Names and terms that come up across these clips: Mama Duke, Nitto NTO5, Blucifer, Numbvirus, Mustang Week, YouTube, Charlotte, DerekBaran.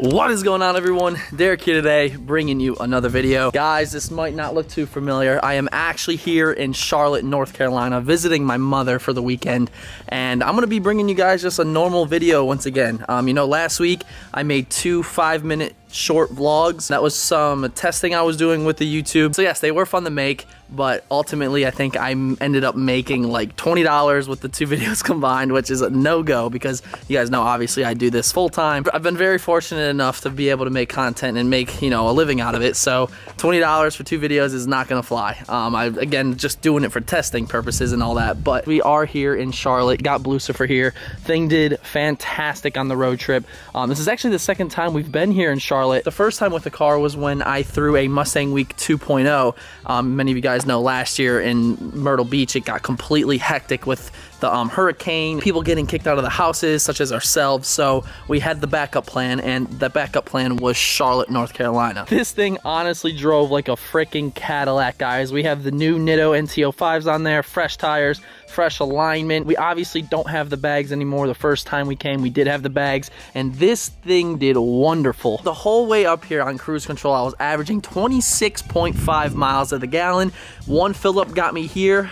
What is going on, everyone? Derek here today, bringing you another video. Guys, this might not look too familiar. I am actually here in Charlotte, North Carolina, visiting my mother for the weekend, and I'm gonna be bringing you guys just a normal video once again. You know, last week I made two 5-minute short vlogs. That was some testing I was doing with the YouTube. So yes, they were fun to make, but ultimately I think I ended up making like $20 with the two videos combined, which is a no-go because you guys know obviously I do this full time. I've been very fortunate enough to be able to make content and make, you know, a living out of it. So $20 for two videos is not gonna fly. Again, just doing it for testing purposes and all that, but we are here in Charlotte, got Blucifer here. Thing did fantastic on the road trip. This is actually the second time we've been here in Charlotte. The first time with the car was when I threw a Mustang Week 2.0. Many of you guys know last year in Myrtle Beach, it got completely hectic with the hurricane, people getting kicked out of the houses, such as ourselves. So we had the backup plan, and the backup plan was Charlotte, North Carolina. This thing honestly drove like a freaking Cadillac, guys. We have the new Nitto NTO5s on there, fresh tires, fresh alignment. We obviously don't have the bags anymore. The first time we came, we did have the bags, and this thing did wonderful. The whole way up here on cruise control, I was averaging 26.5 miles to the gallon. One fill up got me here.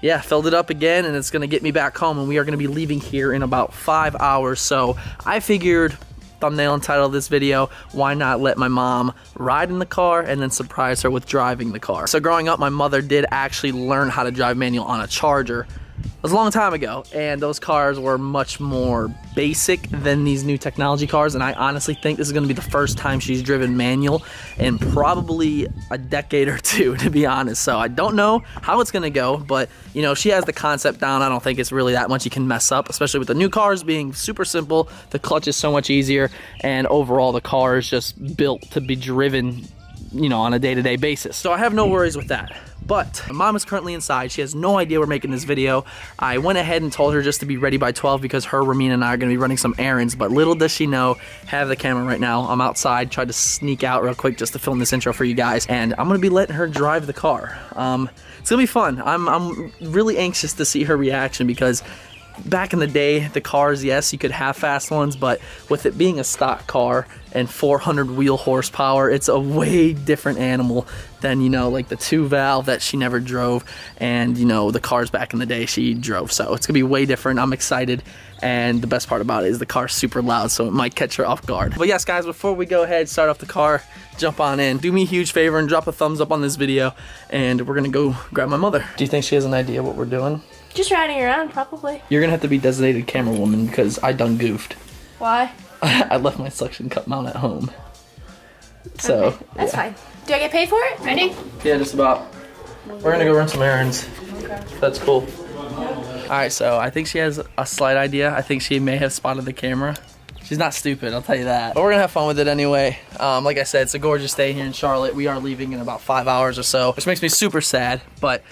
Yeah, filled it up again, and it's gonna get me back home, and we are gonna be leaving here in about 5 hours. So I figured, thumbnail and title of this video, why not let my mom ride in the car and then surprise her with driving the car. So growing up, my mother did actually learn how to drive manual on a Charger. It was a long time ago, and those cars were much more basic than these new technology cars, and I honestly think this is gonna be the first time she's driven manual in probably a decade or two, to be honest. So I don't know how it's gonna go, but you know, she has the concept down. I don't think it's really that much you can mess up, especially with the new cars being super simple. The clutch is so much easier, and overall the car is just built to be driven, you know, on a day-to-day basis. So I have no worries with that. But my mom is currently inside. She has no idea we're making this video. I went ahead and told her just to be ready by 12 because her, Romina, and I are gonna be running some errands, but little does she know, have the camera right now. I'm outside, tried to sneak out real quick just to film this intro for you guys, and I'm gonna be letting her drive the car. It's gonna be fun. I'm really anxious to see her reaction because back in the day, the cars, yes, you could have fast ones, but with it being a stock car and 400 wheel horsepower, it's a way different animal than, you know, like the 2-valve that she never drove, and you know, the cars back in the day she drove. So it's gonna be way different. I'm excited, and the best part about it is the car's super loud, so it might catch her off guard. But yes, guys, before we go ahead, start off the car, jump on in, do me a huge favor and drop a thumbs up on this video, and we're gonna go grab my mother. Do you think she has an idea what we're doing? Just riding around, probably. You're gonna have to be designated camera woman because I done goofed. Why? I left my suction cup mount at home. So, okay. That's fine. Do I get paid for it? Ready? Yeah, just about. We're gonna go run some errands. Okay. That's cool. Yeah. Alright, so I think she has a slight idea. I think she may have spotted the camera. She's not stupid, I'll tell you that. But we're gonna have fun with it anyway. Like I said, it's a gorgeous day here in Charlotte. We are leaving in about 5 hours or so, which makes me super sad, but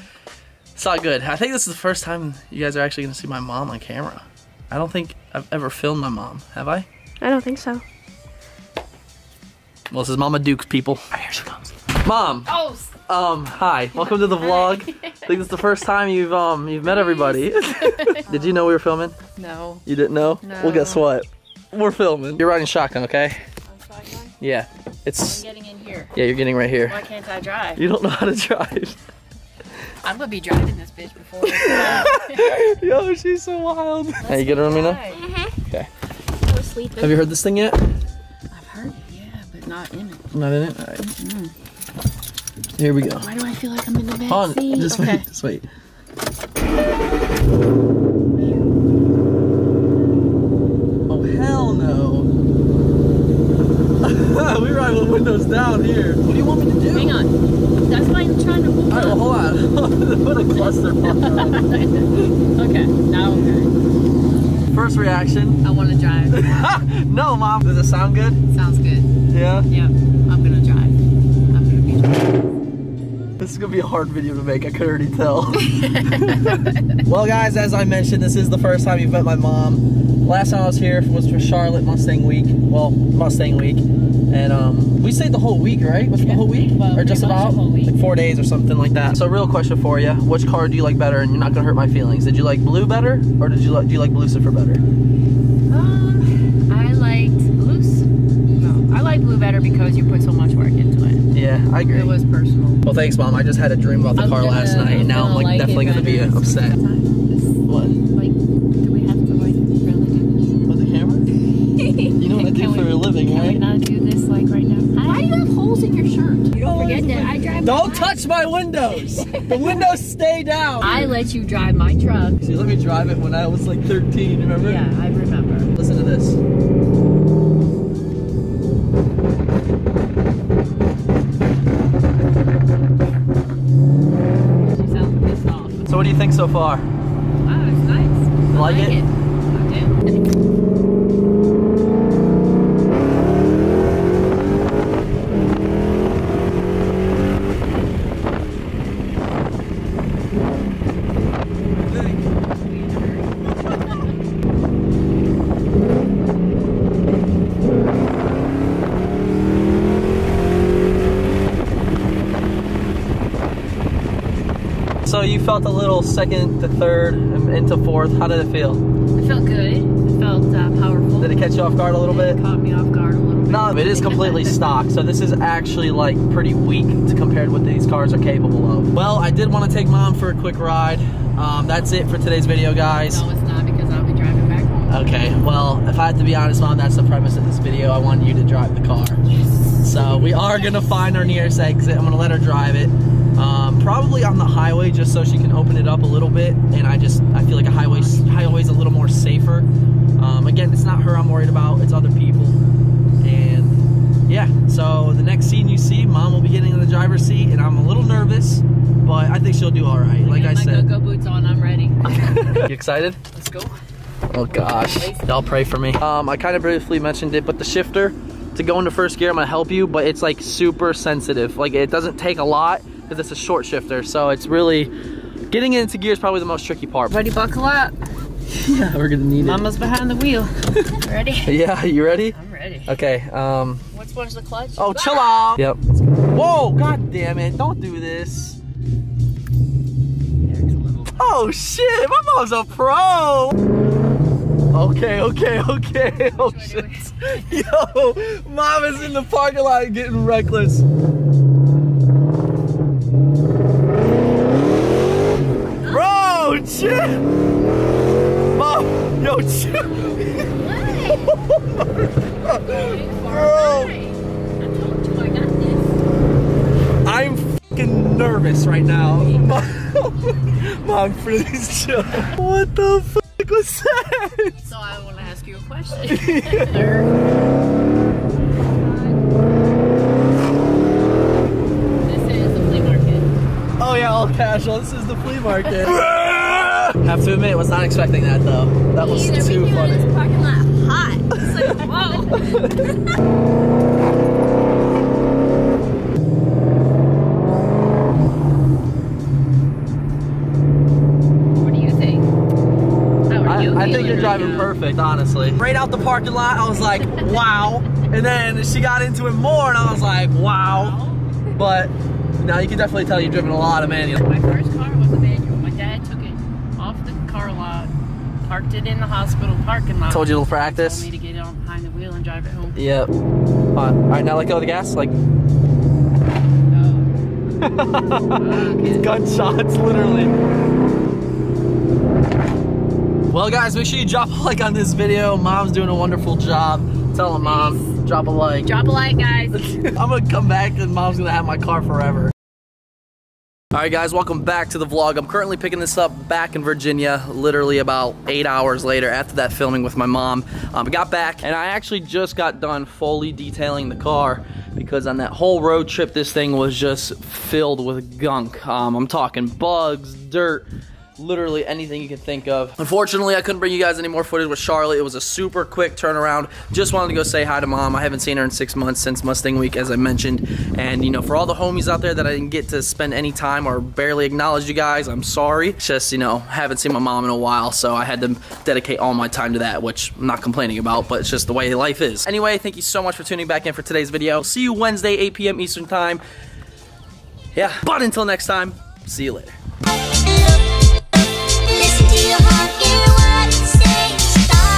it's not good. I think this is the first time you guys are actually gonna see my mom on camera. I don't think I've ever filmed my mom, have I? I don't think so. Well, this is Mama Duke's people. All right, here she comes. Mom! Oh! Hi, welcome to the vlog. I think it's the first time you've met everybody. Did you know we were filming? No. You didn't know? No. Well, guess what? We're filming. You're riding shotgun, okay? I'm shotgun? Yeah. It's... I'm getting in here. Yeah, you're getting right here. Why can't I drive? You don't know how to drive. I'm gonna be driving this bitch before. Yo, she's so wild. Let's hey, you get her, Romina? Mm-hmm. Okay. We're sleeping. Have you heard this thing yet? I've heard it, yeah, but not in it. Not in it? All right. Mm-hmm. Here we go. Why do I feel like I'm in the back seat? Just okay. Wait, just wait. Oh, hell no. We ride with windows down here. What do you want me to do? Hang on. That's why I'm trying to hold on. Well, hold on. What a clusterfuck. Okay, now I'm good. First reaction? I want to drive. No, Mom. Does it sound good? Sounds good. Yeah? Yeah. I'm going to drive. I'm going to be driving. This is going to be a hard video to make. I could already tell. Well, guys, as I mentioned, this is the first time you've met my mom. Last time I was here was for Charlotte Mustang Week. Well, Mustang Week. And we stayed the whole week, right? Was it the whole week? Well, or just about? Like 4 days or something like that. So real question for you. Which car do you like better? And you're not going to hurt my feelings. Did you like blue better? Or do you like Blucifer better? I liked Blucifer. because you put so much work into it. Yeah, I agree. It was personal. Well, thanks, Mom. I just had a dream about the car last night, and now I'm like, definitely going to be upset. What? Like, do we have to like really do this? With the camera? You know what I do for a living, right? Can we not do this like right now? Why do you have holes in your shirt? You don't forget that I drive. Don't touch my windows. The windows stay down. I let you drive my truck. See, let me drive it when I was like 13. Remember? Yeah, I remember. Listen to this. So what do you think so far? Wow, it's nice. I like it? I do. So you felt a little second to third and into fourth. How did it feel? It felt good. It felt powerful. Did it catch you off guard a little bit? It caught me off guard a little bit. No, it is completely stock. So this is actually like pretty weak compared to what these cars are capable of. Well, I did want to take Mom for a quick ride. That's it for today's video, guys. No, it's not, because I'll be driving back home. Okay, well, if I have to be honest, Mom, that's the premise of this video. I want you to drive the car. Yes. So we are going to find our nearest exit. I'm going to let her drive it. Probably on the highway, just so she can open it up a little bit, and I feel like a highway's a little more safer. Again, it's not her I'm worried about, it's other people. And yeah, so the next scene you see, Mom will be getting in the driver's seat, and I'm a little nervous, but I think she'll do all right. Like I said, go-go boots on, I'm ready. You excited? Let's go. Oh gosh, y'all pray for me. I kind of briefly mentioned it, but the shifter to go into first gear, I'm gonna help you, but it's like super sensitive. Like, it doesn't take a lot, because it's a short shifter, so it's really, getting it into gear is probably the most tricky part. Ready, buckle up. Yeah, we're gonna need it. Mama's behind the wheel. Ready? Yeah, you ready? I'm ready. Okay, Which one's the clutch? Oh, chill out. Yep. Whoa, god damn it, don't do this. Oh shit, my mom's a pro. Okay, okay, okay, oh shit. Yo, Mom is in the parking lot getting reckless. Shit! Mom! Yo, shit! Bro! I told you I got this. I'm fucking nervous right now. Mom, please chill. What the fuck was that? So I want to ask you a question. Casual. This is the flea market. Have to admit, I was not expecting that though. That was too funny. This parking lot hot. It's like, whoa. What do you think? I think you're driving perfect, honestly. Right out the parking lot, I was like, wow. And then she got into it more, and I was like, wow. But now you can definitely tell you've driven a lot of manual. My first car was a manual. My dad took it off the car lot, parked it in the hospital parking lot. Told you to practice. Told me to get it on behind the wheel and drive it home. Yep. All right, now let go of the gas. Like. No. Okay. Gunshots, literally. Well, guys, make sure you drop a like on this video. Mom's doing a wonderful job. Tell them, Mom, drop a like. Drop a like, guys. I'm gonna come back, and Mom's gonna have my car forever. Alright guys, welcome back to the vlog. I'm currently picking this up back in Virginia, literally about 8 hours later after that filming with my mom. I got back, and I actually just got done fully detailing the car, because on that whole road trip, this thing was just filled with gunk. I'm talking bugs, dirt, literally anything you can think of. Unfortunately, I couldn't bring you guys any more footage with Charlotte. It was a super quick turnaround. Just wanted to go say hi to Mom. I haven't seen her in 6 months since Mustang Week, as I mentioned. And you know, for all the homies out there that I didn't get to spend any time or barely acknowledge you guys, I'm sorry. It's just, you know, haven't seen my mom in a while, so I had to dedicate all my time to that, which I'm not complaining about, but it's just the way life is. Anyway, thank you so much for tuning back in for today's video. See you Wednesday, 8 p.m. Eastern time. Yeah, but until next time, see you later.